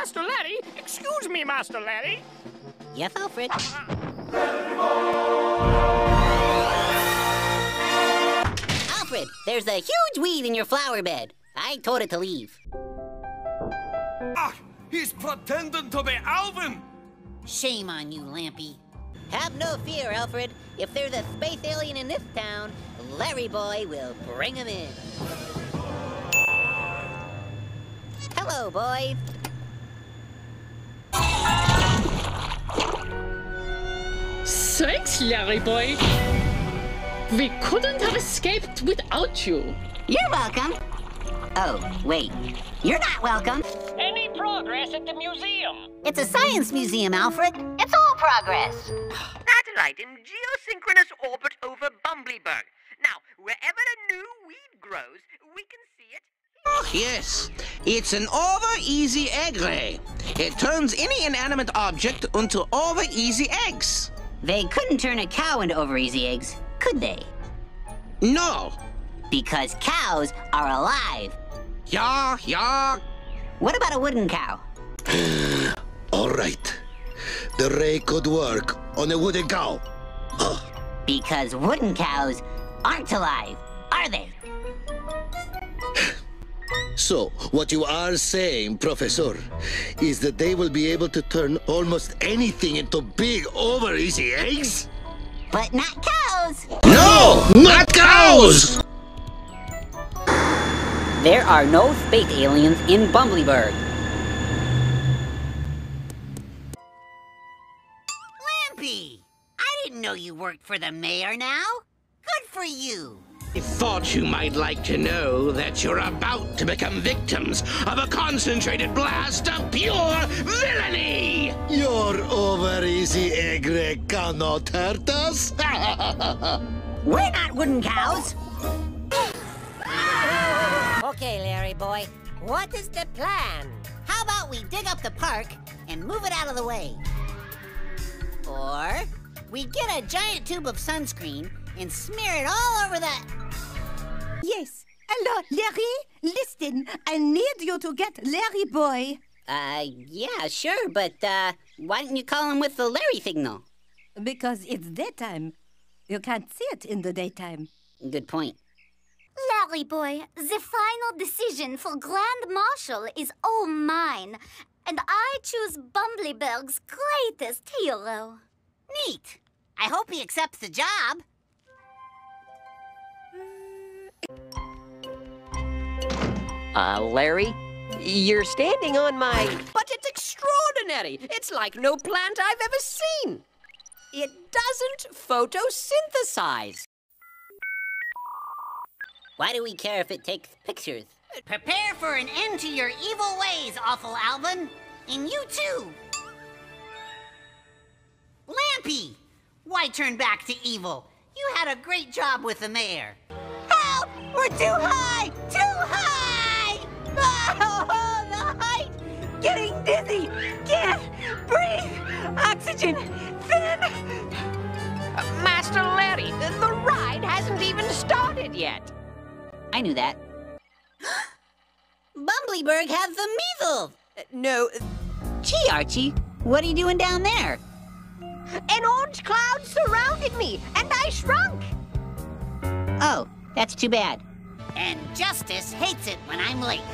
Master Larry! Excuse me, Master Larry! Yes, Alfred? Alfred, there's a huge weed in your flower bed. I told it to leave. Ah! He's pretending to be Alvin! Shame on you, Lampy. Have no fear, Alfred. If there's a space alien in this town, Larry Boy will bring him in. Hello, boys. Thanks, Larry Boy. We couldn't have escaped without you. You're welcome. Oh, wait. You're not welcome. Any progress at the museum? It's a science museum, Alfred. It's all progress. Satellite in geosynchronous orbit over Bumbleburg. Now, wherever a new weed grows, we can see it. Oh, yes. It's an over-easy egg ray. It turns any inanimate object into over-easy eggs. They couldn't turn a cow into over-easy eggs, could they? No. Because cows are alive. Yah, yah. What about a wooden cow? All right. The ray could work on a wooden cow. Because wooden cows aren't alive, are they? So, what you are saying, Professor, is that they will be able to turn almost anything into big, over-easy eggs? But not cows! No! Not cows! There are no space aliens in Bumbleburg. Lampy! I didn't know you worked for the mayor now. Good for you. I thought you might like to know that you're about to become victims of a concentrated blast of pure villainy! Your over-easy egg cannot hurt us! We're not wooden cows! Okay, Larry Boy, what is the plan? How about we dig up the park and move it out of the way? Or we get a giant tube of sunscreen and smear it all over the... Yes. Hello, Larry? Listen, I need you to get Larry Boy. Yeah, sure, but, why didn't you call him with the Larry signal? Because it's daytime. You can't see it in the daytime. Good point. Larry Boy, the final decision for Grand Marshal is all mine, and I choose Bumbleburg's greatest hero. Neat. I hope he accepts the job. Larry? You're standing on my... But it's extraordinary! It's like no plant I've ever seen! It doesn't photosynthesize! Why do we care if it takes pictures? Prepare for an end to your evil ways, Awful Alvin! And you too! Lampy! Why turn back to evil? You had a great job with the mayor. Help! We're too high! Too high! Oh, the height! Getting dizzy! Can't breathe! Oxygen! Thin! Master Larry, the ride hasn't even started yet! I knew that. Bumbleburg has the measles! No... Gee, Archie, what are you doing down there? An orange cloud surrounded me, and I shrunk! Oh, that's too bad. And justice hates it when I'm late.